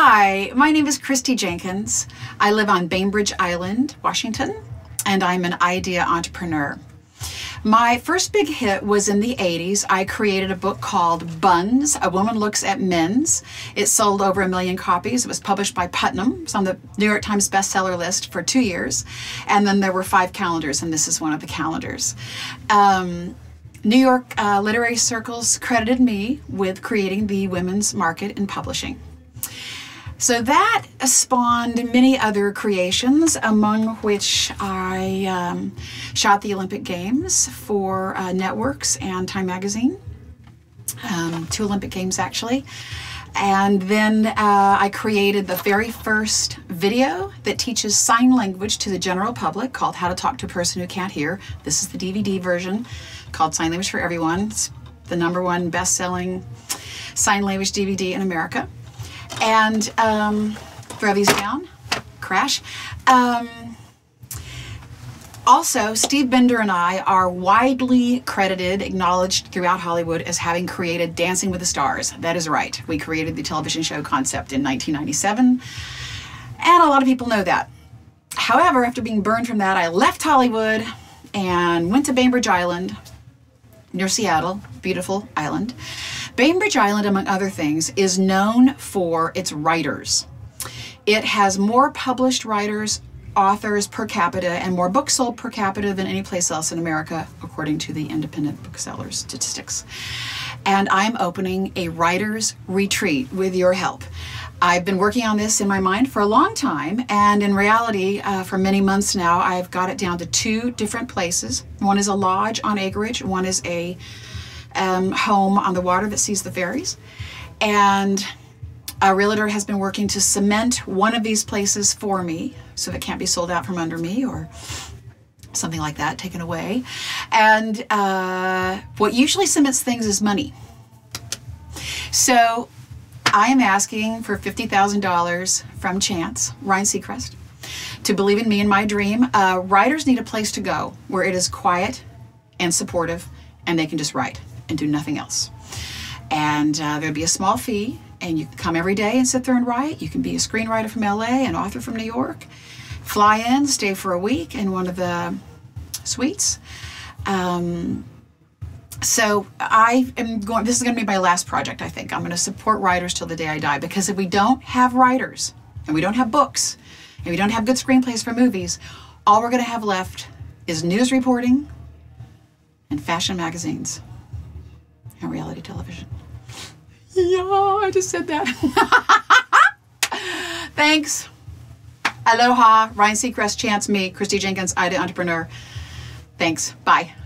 Hi, my name is Christie Jenkins. I live on Bainbridge Island, Washington, and I'm an idea entrepreneur. My first big hit was in the 80s. I created a book called Buns: A Woman Looks at Men's. It sold over 1 million copies. It was published by Putnam. It's on the New York Times bestseller list for 2 years. And then there were 5 calendars, and this is one of the calendars. New York literary circles credited me with creating the women's market in publishing. So that spawned many other creations, among which I shot the Olympic Games for networks and Time Magazine, 2 Olympic Games actually. And then I created the very first video that teaches sign language to the general public, called How to Talk to a Person Who Can't Hear. This is the DVD version called Sign Language for Everyone. It's the #1 best-selling sign language DVD in America. And throw these down, crash. Also, Steve Bender and I are widely credited, acknowledged throughout Hollywood as having created Dancing with the Stars. That is right. We created the television show concept in 1997, and a lot of people know that. However, after being burned from that, I left Hollywood and went to Bainbridge Island, near Seattle, beautiful island. Bainbridge Island, among other things, is known for its writers. It has more published writers, authors per capita, and more books sold per capita than any place else in America, according to the independent bookseller statistics. And I'm opening a writer's retreat with your help. I've been working on this in my mind for a long time, and in reality, for many months now, I've got it down to 2 different places. One is a lodge on acreage, one is a home on the water that sees the ferries, and a realtor has been working to cement one of these places for me so it can't be sold out from under me or something like that, taken away. And what usually cements things is money. So I am asking for $50,000 from Chance, Ryan Seacrest, to believe in me and my dream. Writers need a place to go where it is quiet and supportive and they can just write and do nothing else. And there'll be a small fee, and you can come every day and sit there and write. You can be a screenwriter from LA, an author from New York, fly in, stay for a week in one of the suites. So I am going, this is gonna be my last project, I think. I'm gonna support writers till the day I die, because if we don't have writers, and we don't have books, and we don't have good screenplays for movies, all we're gonna have left is news reporting and fashion magazines. And reality television. Yeah, I just said that. Thanks. Aloha. Ryan Seacrest, Chance, me, Christie Jenkins, Ida Entrepreneur. Thanks. Bye.